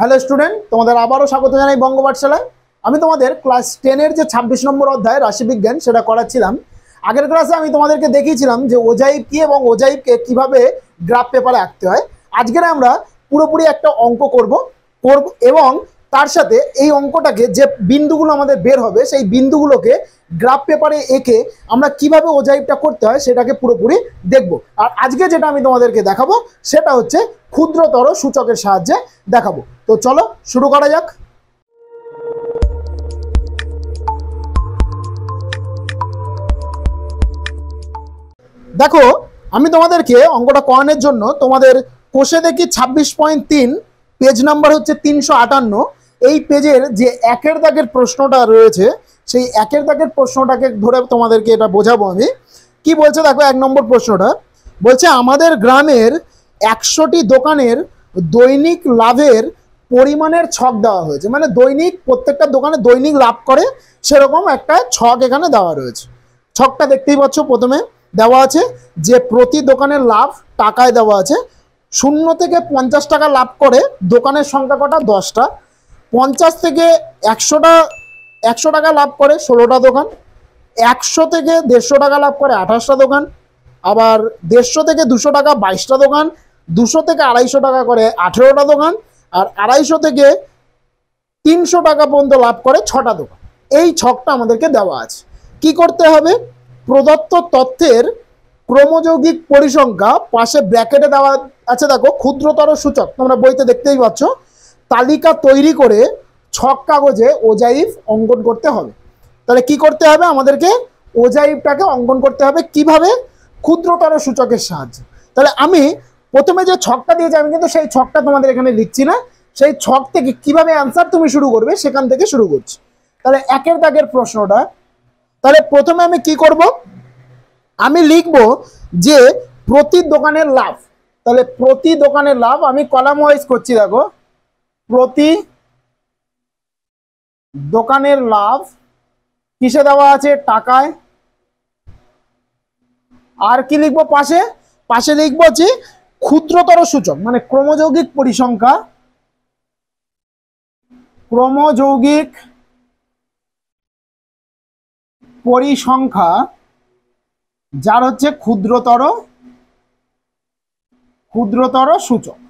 Hello student तुम्हारे आबारो स्वागत जानाई बंगो पाठशालाय। आमी तुम्हारे क्लास 10 एर जे 26 नम्बर अध्याय राशि विज्ञान सेटा कराच्छिलाम। आगेर क्लासे आमी तुम्हादेरके देखिएछिलाम जे ओजाइव कि एबं ओजाइवके किभाबे ग्राफ पेपारे आंकते हय। आजकेर आमरा पुरोपुरि एकटा अंक करब एबं तार साथे एई अंकटाके जे बिंदुगुलो आमादेर बेर होबे सेई बिंदुगुलोके ग्राफ पेपारे एके आमरा किभाबे ओजाइवटा करते हय सेटाके पुरोपुरि देखब। आर आजके जेटा आमी तुम्हादेरके देखाबो सेटा हच्छे क्षुद्रतर सूचकेर साहाज्ये देखाबो। तो चलो शुरू करा जाक। देखो आमी तुम्हादेरके अंकटा करानोर जोन्नो तुम्हादेर कोषे देखि 26.3 पेज नम्बर होच्छे 358। एई पेजेर जे एकेर दागेर प्रश्नटा रयेछे सेई एकेर दागेर प्रश्नटाके धरे तुम्हादेरके एटा बोझाबो। आमी कि बोलछे देखो एक नम्बर प्रश्नटा बोलछे आमादेर ग्रामेर 100टी दोकानेर दैनिक लाभेर परिमाणेर छक देওয়া হয়েছে। মানে दैनिक প্রত্যেকটা দোকানে दैनिक लाभ করে সেরকম একটা ছক এখানে দেওয়া রয়েছে। ছকটা দেখতেই পাচ্ছ, প্রথমে দেওয়া আছে যে প্রতি দোকানের লাভ টাকায় দেওয়া আছে। 0 থেকে 50 টাকা লাভ করে দোকানের সংখ্যা কটা? 10টা। 50 থেকে 100টা 100 টাকা লাভ করে 16টা দোকান। 100 থেকে 150 টাকা লাভ করে 28টা দোকান। আবার 150 থেকে 200 টাকা 22টা দোকান। 200 থেকে 250 টাকা করে 18টা দোকান। और 250 থেকে 300 টাকা पर्यन्त लाभ करे 6टा दोकान। এই ছকটা আমাদেরকে দেওয়া আছে। কি করতে হবে? প্রদত্ত তথ্যের ক্রমযৌগিক পরিসংখ্যা পাশে ব্র্যাকেটে দেওয়া আছে। দেখো ক্ষুদ্রতর সূচক তোমরা বইতে দেখতেই পাচ্ছ। তালিকা তৈরি করে ছক কাগজে ওজাইভ অঙ্কন করতে হবে। তাহলে কি করতে হবে আমাদেরকে? ওজাইভটাকে অঙ্কন করতে হবে কিভাবে? ক্ষুদ্রতর সূচকের সাহায্যে। তাহলে আমি प्रथम जो छकटा दिए क्योंकि से छकटा तुम्हारे एखे लिखी ना से छक के क्यों आंसर तुम शुरू कर सेखान शुरू कर एकर दागर प्रश्नटा। तेल प्रथम की करब हमें लिखब जे प्रति दोकान लाभ। तेल प्रति दोकान लाभ हमें कलम वाइज करो प्रति दोकान लाभ किसे देवा टाकाय और कि लिखब पाशे पाशे लिखब जी ক্ষুদ্রতর সূচক মানে ক্রমযৌগিক পরিসংখ্যা। ক্রমযৌগিক পরিসংখ্যা যার হচ্ছে ক্ষুদ্রতর সূচক।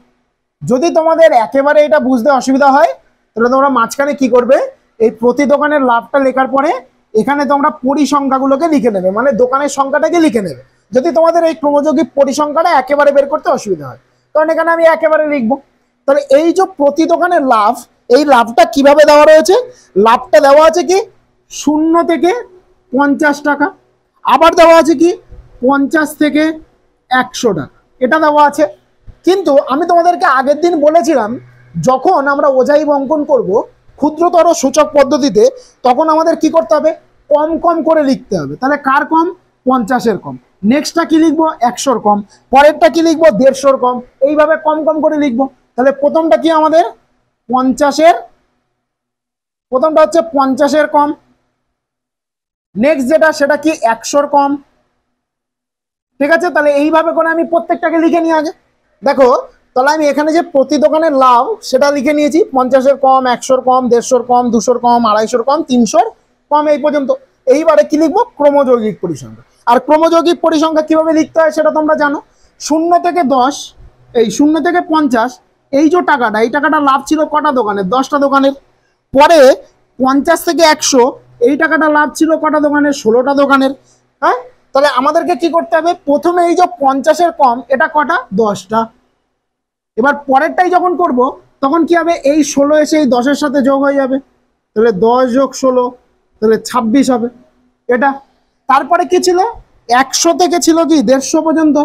যদি তোমাদের একেবারে এটা বুঝতে অসুবিধা হয় তাহলে তোমরা মাঝখানে কি করবে, এই প্রতি দোকানের লাভটা লেখার পরে এখানে তোমরা পরিসংখ্যাগুলোকে লিখে নেবে, মানে দোকানের সংখ্যাটাকে লিখে নেবে। যদি তোমাদের এই ক্রমযৌগিক পরিসংখ্যাটা একেবারে বের করতে অসুবিধা হয় কারণ এখানে আমি একেবারে লিখব। তাহলে এই যে প্রতি দোকানের লাভ, এই লাভটা কিভাবে দেওয়া রয়েছে? লাভটা দেওয়া আছে কি 0 থেকে 50 টাকা, আবার দেওয়া আছে কি 50 থেকে 100 টাকা, এটা দেওয়া আছে। কিন্তু আমি তোমাদেরকে আগের দিন বলেছিলাম যখন আমরা ওজাইভ অঙ্কন করব ক্ষুদ্রতর সূচক পদ্ধতিতে তখন আমাদের কি করতে হবে? কম কম করে লিখতে হবে। তাহলে কার কম? 50-এর কম। नेक्स्टा कि लिखब 100-র कम, परेरटा कि लिखब 150-র कम, এইভাবে कम कम করে লিখব। তাহলে প্রথমটা কি আমাদের 50-এর, প্রথমটা হচ্ছে 50-এর কম। নেক্সট যেটা সেটা কি 100-র কম। ঠিক আছে, তাহলে এইভাবে করে আমি প্রত্যেকটাকে লিখে নিয়ে আগে দেখো। তাহলে আমি এখানে যে প্রতি দোকানের লাভ সেটা লিখে নিয়েছি 50-এর কম, 100-র কম, 150-র কম, 200-র কম, 250-র কম, 300-র কম, এই পর্যন্ত। এইবারে কি লিখব? ক্রমযৌগিক পরিসংখ্যা। আর ক্রমযৌগিক পরিসংখ্যা কিভাবে লিখতে হয় সেটা তোমরা জানো। 0 থেকে 10, এই 0 থেকে 50, এই যে টাকাটা, এই টাকাটা লাভ ছিল কটা দোকানের? 10টা দোকানের। পরে 50 থেকে 100, এই টাকাটা লাভ ছিল কটা দোকানের? 16টা দোকানের। হ্যাঁ, তাহলে আমাদেরকে কি করতে হবে? প্রথমে এই যে 50-এর কম, এটা কটা? 10টা। এবার পরেরটাই যখন করব তখন কি হবে? এই 16 এসে এই 10-এর সাথে যোগ হয়ে যাবে। তাহলে 10 যোগ 16 তাহলে 26 হবে। এটা তারপরে কি ছিল? 100 থেকে 150 পর্যন্ত।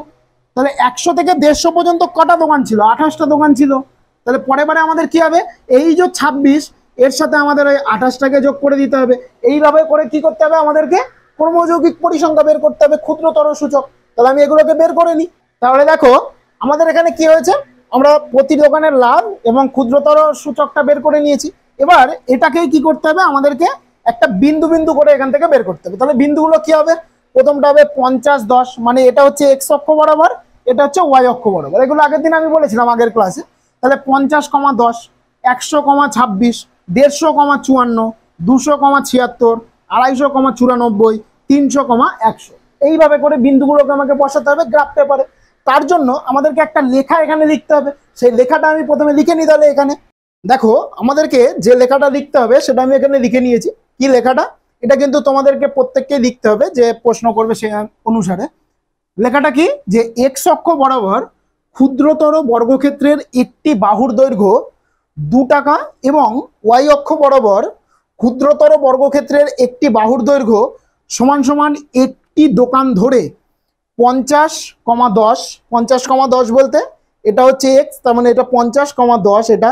তাহলে 100 থেকে 150 পর্যন্ত কটা দোকান ছিল? 28টা দোকান ছিল। তাহলে পরে পরে আমাদের কি হবে? এই যে 26 এর সাথে আমাদের ওই 28টাকে যোগ করে দিতে হবে। এইভাবে করে কি করতে হবে আমাদেরকে? ক্রমযৌগিক পরিসংখ্যা বের করতে হবে, ক্ষুদ্রতর সূচক। তাহলে আমি এগুলোকে বের করে নিই। তাহলে দেখো আমাদের এখানে কি হয়েছে, আমরা প্রতি দোকানের লাভ এবং ক্ষুদ্রতর সূচকটা বের করে নিয়েছি। এবার এটাকেই কি করতে হবে আমাদেরকে? একটা বিন্দু বিন্দু করে এখান থেকে বের করতে হবে। তাহলে বিন্দুগুলো কি হবে? প্রথমটা হবে 50-10, মানে এটা হচ্ছে এক্স অক্ষ বরাবর, এটা হচ্ছে ওয়াই অক্ষ বরাবর। এগুলো আগের দিন আমি বলেছিলাম আগের ক্লাসে। তাহলে 50, 10। 100,26 150,54 200,76 250,94 300,100 এইভাবে করে বিন্দুগুলোকে আমাকে বসাতে হবে গ্রাফ পেপারে। তার জন্য আমাদেরকে একটা লেখা এখানে লিখতে হবে। সেই লেখাটা আমি প্রথমে লিখে নিই। তাহলে এখানে দেখো আমাদেরকে যে লেখাটা লিখতে হবে সেটা আমি এখানে লিখে নিয়েছি। কি লেখাটা? এটা কিন্তু তোমাদেরকে প্রত্যেককেই লিখতে হবে যে প্রশ্ন করবে সে অনুসারে। লেখাটা কি? যে এক্স অক্ষ বরাবর ক্ষুদ্রতর বর্গক্ষেত্রের একটি বাহুর দৈর্ঘ্য 2 টাকা এবং ওয়াই অক্ষ বরাবর ক্ষুদ্রতর বর্গক্ষেত্রের একটি বাহুর দৈর্ঘ্য সমান সমান একটি দোকান ধরে 50,10 50,10 বলতে এটা হচ্ছে এক্স, তার মানে এটা 50,10, এটা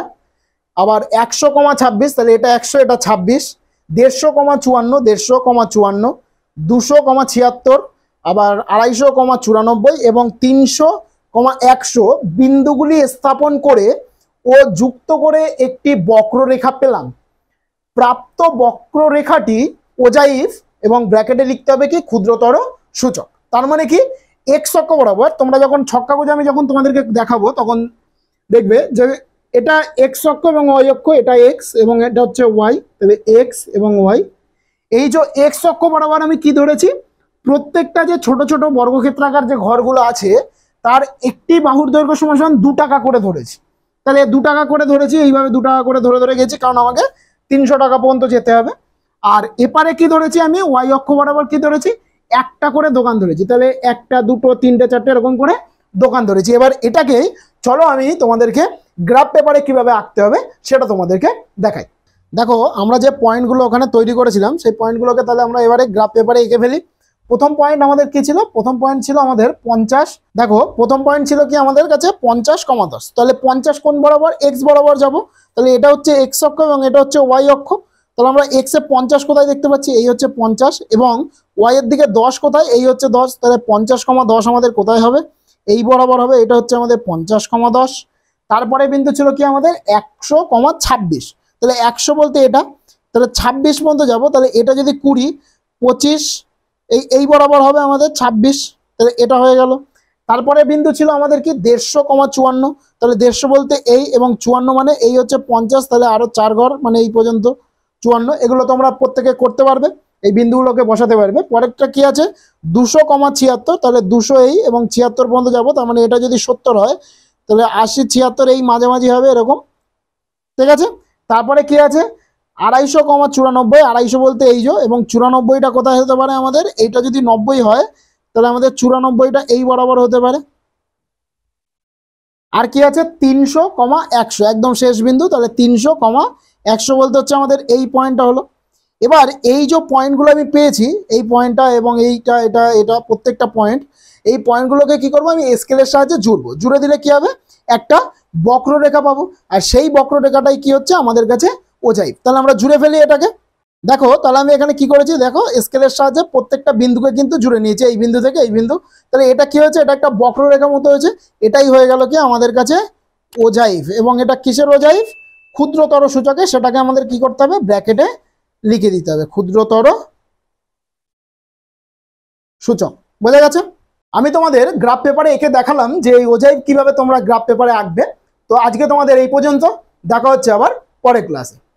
আবার 100,26 তাহলে এটা 100 এটা 26, 150,54 150,54 200,76 আবার 250,94 এবং 300,100 বিন্দুগুলি স্থাপন করে ও যুক্ত করে একটি বক্ররেখা পেলাম। প্রাপ্ত বক্ররেখাটি ওজাইভ এবং ব্র্যাকেটে লিখতে হবে কি ক্ষুদ্রতর সূচক। তার মানে কি এক্স অক্ষ বরাবর তোমরা যখন ছক্কা গোজা আমি যখন তোমাদেরকে দেখাবো তখন দেখবে যে এটা এক্স অক্ষ এবং ওয়াই অক্ষ, এটা এক্স এবং এটা হচ্ছে ওয়াই, তাহলে এক্স এবং ওয়াই। এই যে এক্স অক্ষ বরাবর আমি কি ধরেছি, প্রত্যেকটা যে ছোট ছোট বর্গক্ষেত্রাকার যে ঘরগুলো আছে তার একটি বাহুর দৈর্ঘ্য সমান সমান 2 টাকা করে ধরেছি। তাহলে 2 টাকা করে ধরেছি, এইভাবে 2 টাকা করে ধরে ধরে গেছি, কারণ আমাকে 300 টাকা পর্যন্ত যেতে হবে। আর এপারে কি ধরেছি আমি, ওয়াই অক্ষ বরাবর কি ধরেছি, 1টা করে দোকান ধরেছি। তাহলে 1টা 2টো 3টে 4টে এরকম করে দোকান ধরেছি। এবার এটাকে চলো আমি তোমাদেরকে গ্রাফ পেপারে কিভাবে আঁকতে হবে সেটা তোমাদেরকে দেখাই। দেখো আমরা যে পয়েন্টগুলো ওখানে তৈরি করেছিলাম সেই পয়েন্টগুলোকে তাহলে আমরা এবারে গ্রাফ পেপারে এঁকে ফেলি। প্রথম পয়েন্ট আমাদের কি ছিল? প্রথম পয়েন্ট ছিল আমাদের 50। দেখো প্রথম পয়েন্ট ছিল কি আমাদের কাছে 50,10। তাহলে 50 কোণ বরাবর? এক্স বরাবর যাব। তাহলে এটা হচ্ছে এক্স অক্ষ এবং এটা হচ্ছে ওয়াই অক্ষ। তাহলে আমরা এক্স এ 50 কোথায় দেখতে পাচ্ছি, এই হচ্ছে 50, এবং ওয়াই এর দিকে 10 কোথায়, এই হচ্ছে 10। তাহলে 50,10 আমাদের কোথায় হবে, এই বরাবর হবে, এটা হচ্ছে আমাদের 50,10। তারপরে বিন্দু ছিল কি আমাদের 100,26। তাহলে 100 বলতে এটা, তাহলে 26 পর্যন্ত যাব। তাহলে এটা যদি 20, 25 এই বরাবর হবে আমাদের 26, তাহলে এটা হয়ে গেল। তারপরে বিন্দু ছিল আমাদের কি 150,54। তাহলে 150 বলতে এই এবং 54 মানে এই হচ্ছে 50, তাহলে আরো 4 ঘর মানে এই পর্যন্ত 54। এগুলো তোমরা প্রত্যেকে করতে পারবে, এই বিন্দুগুলোকে বসাতে পারবে। পরেরটা কি আছে 200,76। তাহলে 200 এই এবং 76 পর্যন্ত যাবো, তার মানে এটা যদি 70 হয় তাহলে 80,76 এই মাঝামাঝি হবে এরকম, ঠিক আছে। তারপরে কি আছে 250,94। 250 বলতে এই যে, এবং 94টা কোথায় হতে পারে আমাদের, এইটা যদি 90 হয় তাহলে আমাদের 94টা এই বরাবর হতে পারে। আর কি আছে 300,100 একদম শেষ বিন্দু। তাহলে 300,100 বলতে হচ্ছে আমাদের এই পয়েন্টটা হলো। এবার এই যে পয়েন্টগুলো আমি পেয়েছি, এই পয়েন্টটা এবং এইটা এটা এটা প্রত্যেকটা পয়েন্ট, এই পয়েন্টগুলোকে কি করবো আমি স্কেলের সাহায্যে জুড়বো। জুড়ে দিলে কি হবে একটা বক্ররেখা পাবো, আর সেই বক্ররেখাটাই কি হচ্ছে আমাদের কাছে ওজাইভ। তাহলে আমরা জুড়ে ফেলি এটাকে। দেখো তাহলে আমি এখানে কি করেছি, দেখো স্কেলের সাহায্যে প্রত্যেকটা বিন্দুকে কিন্তু জুড়ে নিয়েছে, এই বিন্দু থেকে এই বিন্দু। তাহলে এটা কি হয়েছে, এটা একটা বক্ররেখা মতো হয়েছে। এটাই হয়ে গেল কি আমাদের কাছে ওজাইভ, এবং এটা কিসের ওজাইভ, ক্ষুদ্রতর সূচকে। সেটাকে আমাদের কি করতে হবে, ব্র্যাকেটে লিখে দিতে হবে ক্ষুদ্রতর সূচক। বোঝা গেছে? আমি তোমাদের গ্রাফ পেপারে এঁকে দেখালাম যে এই ওজাইভ কিভাবে তোমরা গ্রাফ পেপারে আঁকবে। তো আজকে তোমাদের এই পর্যন্ত, দেখা হচ্ছে আবার পরের ক্লাসে।